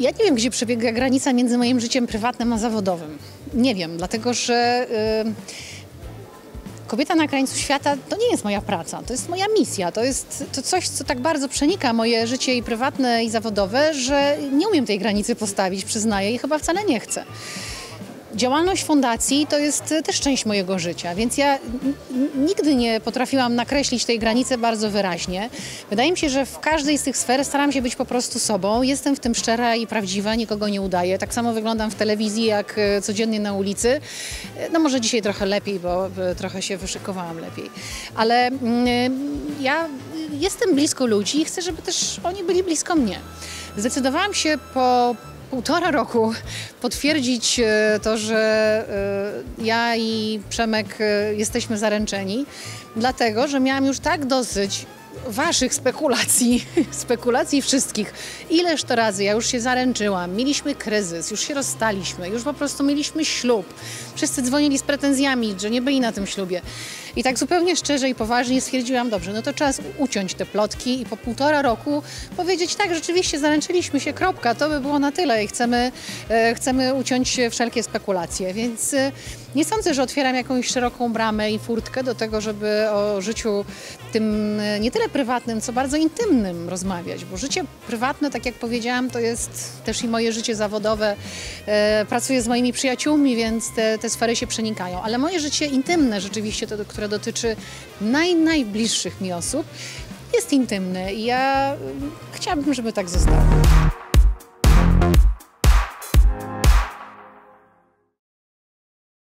Ja nie wiem, gdzie przebiega granica między moim życiem prywatnym a zawodowym. Nie wiem, dlatego że Kobieta na krańcu świata to nie jest moja praca, to jest moja misja, to jest to coś, co tak bardzo przenika moje życie i prywatne, i zawodowe, że nie umiem tej granicy postawić, przyznaję, i chyba wcale nie chcę. Działalność fundacji to jest też część mojego życia, więc ja nigdy nie potrafiłam nakreślić tej granicy bardzo wyraźnie. Wydaje mi się, że w każdej z tych sfer staram się być po prostu sobą. Jestem w tym szczera i prawdziwa, nikogo nie udaję. Tak samo wyglądam w telewizji, jak codziennie na ulicy. No może dzisiaj trochę lepiej, bo trochę się wyszykowałam lepiej. Ale ja jestem blisko ludzi i chcę, żeby też oni byli blisko mnie. Zdecydowałam się po półtora roku potwierdzić to, że ja i Przemek jesteśmy zaręczeni, dlatego że miałam już tak dosyć waszych spekulacji, wszystkich. Ileż to razy ja już się zaręczyłam, mieliśmy kryzys, już się rozstaliśmy, już po prostu mieliśmy ślub. Wszyscy dzwonili z pretensjami, że nie byli na tym ślubie. I tak zupełnie szczerze i poważnie stwierdziłam, dobrze, no to czas uciąć te plotki i po półtora roku powiedzieć tak, rzeczywiście zaręczyliśmy się, kropka, to by było na tyle i chcemy uciąć wszelkie spekulacje. Więc nie sądzę, że otwieram jakąś szeroką bramę i furtkę do tego, żeby o życiu tym nie tyle prywatnym, co bardzo intymnym rozmawiać, bo życie prywatne, tak jak powiedziałam, to jest też i moje życie zawodowe. Pracuję z moimi przyjaciółmi, więc te sfery się przenikają, ale moje życie intymne rzeczywiście, to, które dotyczy najbliższych mi osób, jest intymne i ja chciałabym, żeby tak zostało.